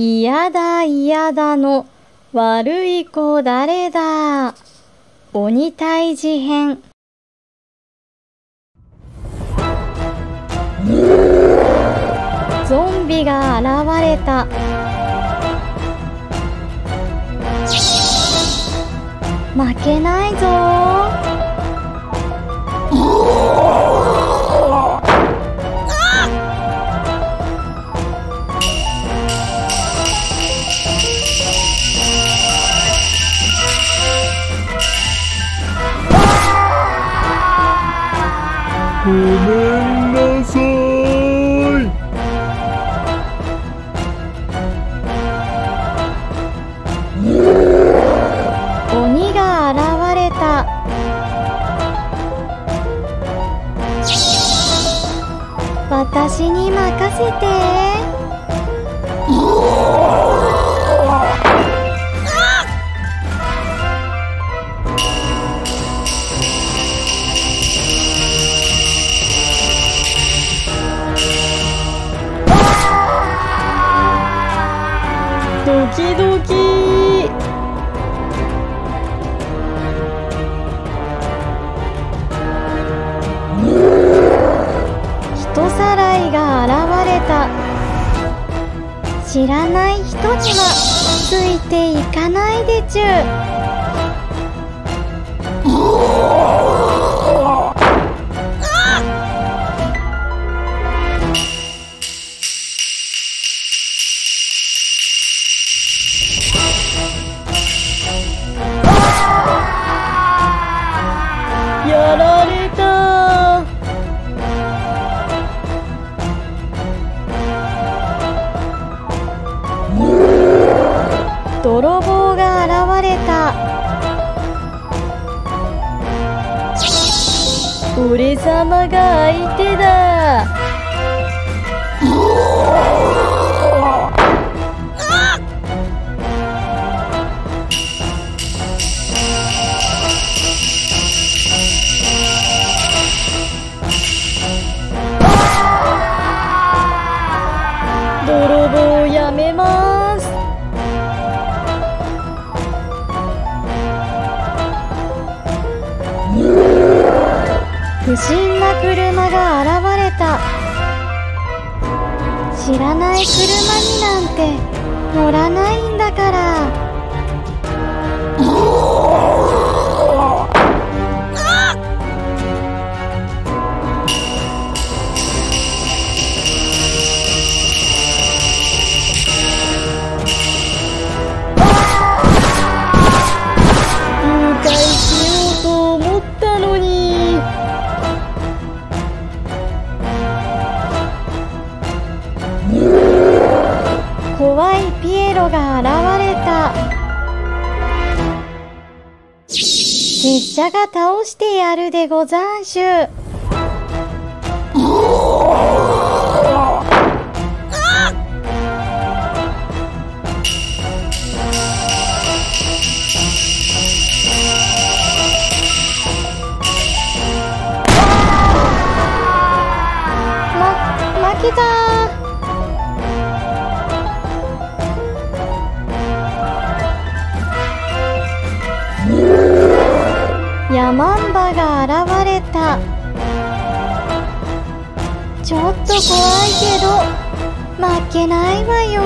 いやだいやだの悪い子誰だ。鬼退治編。ゾンビが現れた。負けないぞごめんなさい。鬼が現れた。私に任せて。ドキドキ。人さらいが現れた。知らない人にはついていかないでちゅ。やられた。泥棒が現れた。俺様が相手だ。泥棒やめます。不審な車が現れた。知らない車になんて乗らないんだから。怖いピエロが現れた。拙者が倒してやるでござんしゅ。負けた。ヤマンバが現れた。ちょっと怖いけど負けないわよ。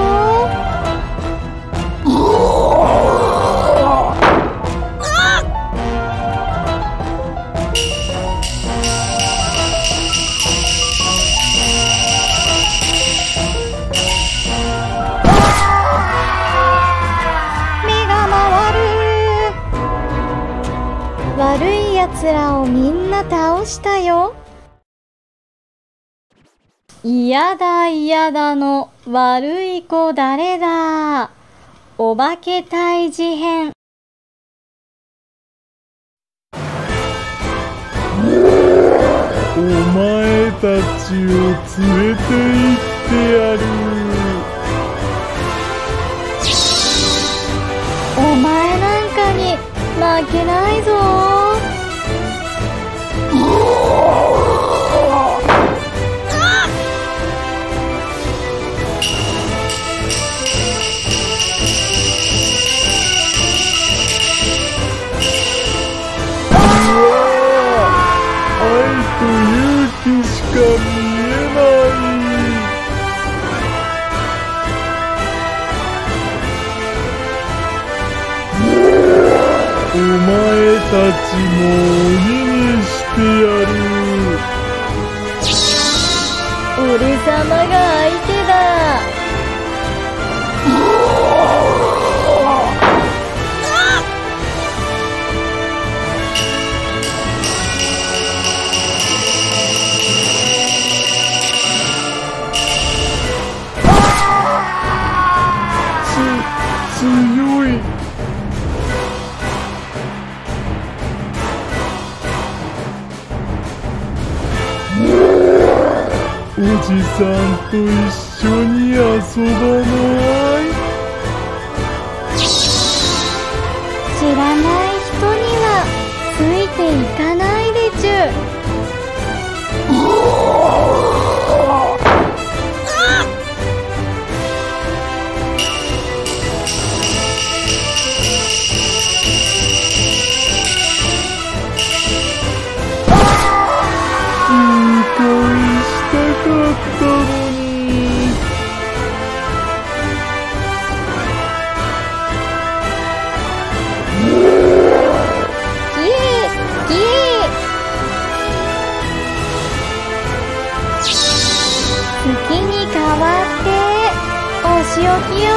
目が回る。悪いやつらをみんな倒したよ。いやだいやだの悪い子誰だ。お化け退治編。お前たちを連れて行ってやる。お前なんかに負けないぞ。ちも鬼にしてやる。俺様が相手だ。おじさんと一緒に遊ばない？知らない人にはついていかないでちゅ。お仕置きよ。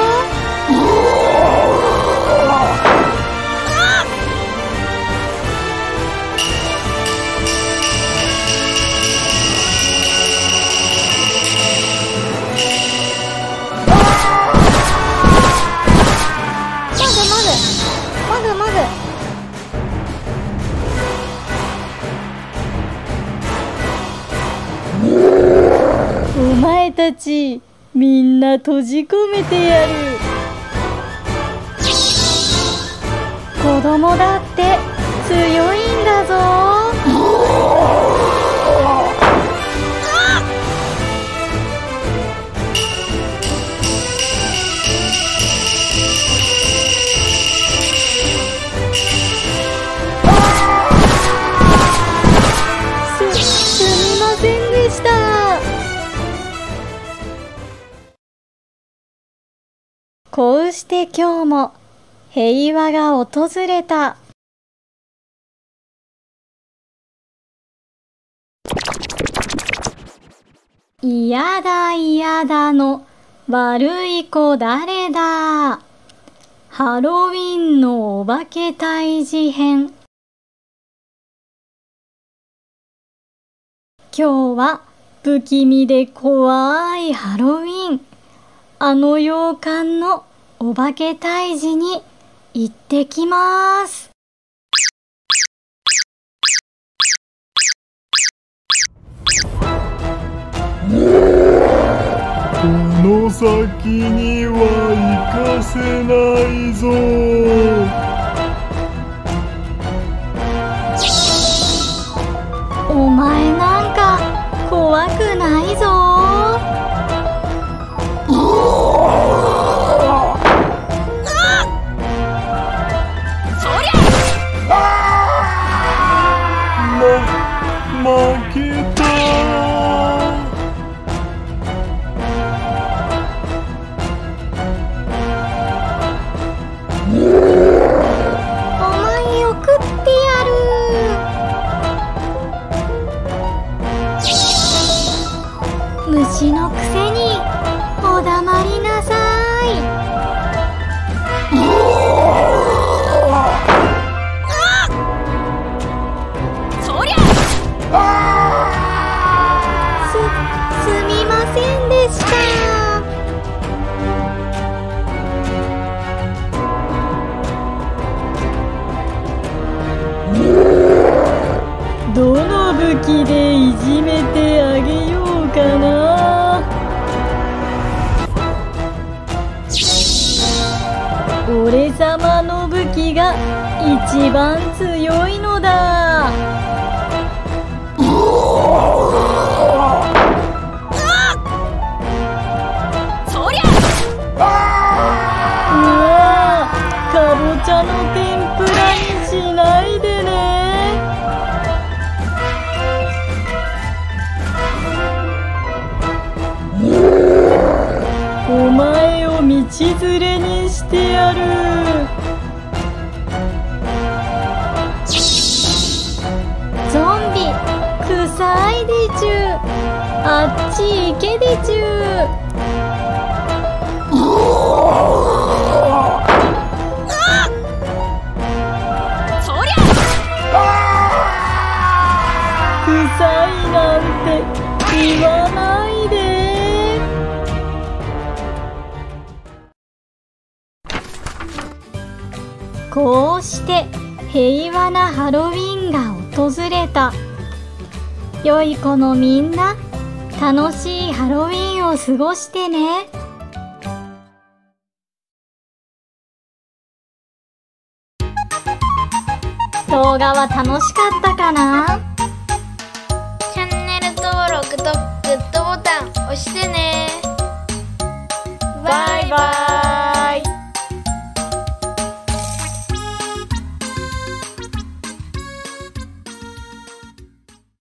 お前たちみんな閉じ込めてやる。子供だって強いんだぞ。こうして今日も平和が訪れた。いやだいやだの悪い子誰だ。ハロウィンのお化け退治編。今日は不気味で怖いハロウィン。あの洋館のお化け退治に行ってきます。この先には行かせないぞ。お前なんか怖くないぞ。虫のくせにおだまりなさい。そりゃすみませんでした。どの武器でいじめてあげようかな。俺様の武器が一番強いのだ。そりゃうわぁ、かぼちゃの天ぷらにしないでね。お前を道連れにしてやる。しい池でちゅそりゃ臭いなんて言わないで。こうして平和なハロウィンが訪れた。良い子のみんな、楽しいハロウィンを過ごしてね。動画は楽しかったかな？